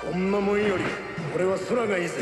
こんなもんより俺は空がいいぜ。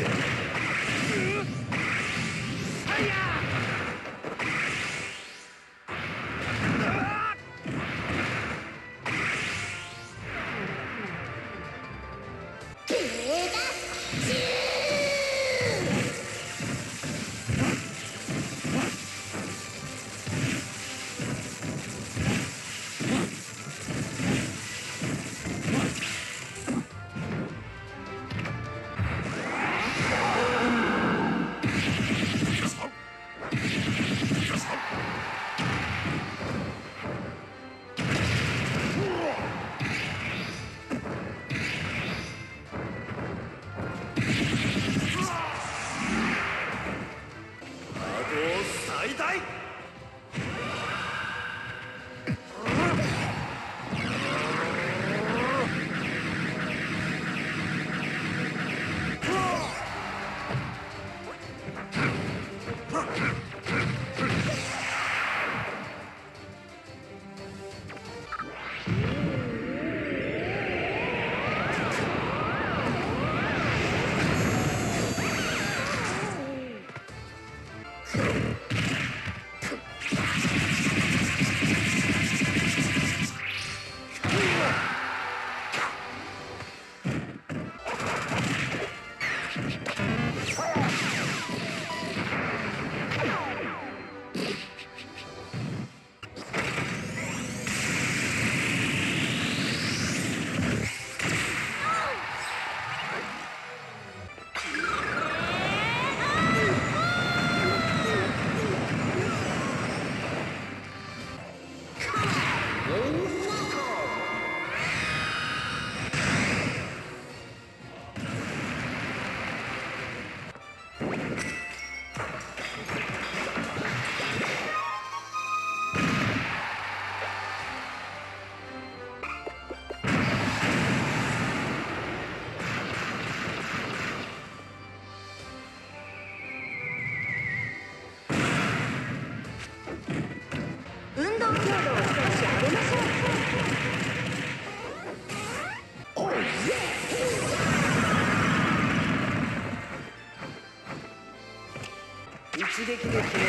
秀樹の決め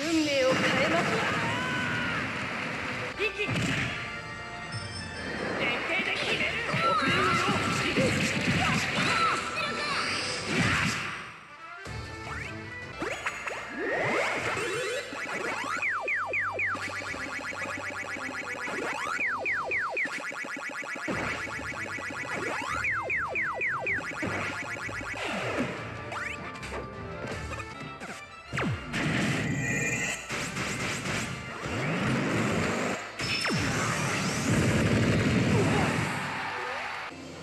運命を変えますわ。息徹底で決める。遅れるなよ。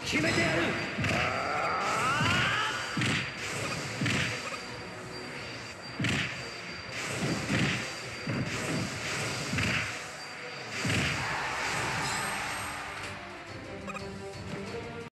決めてやる。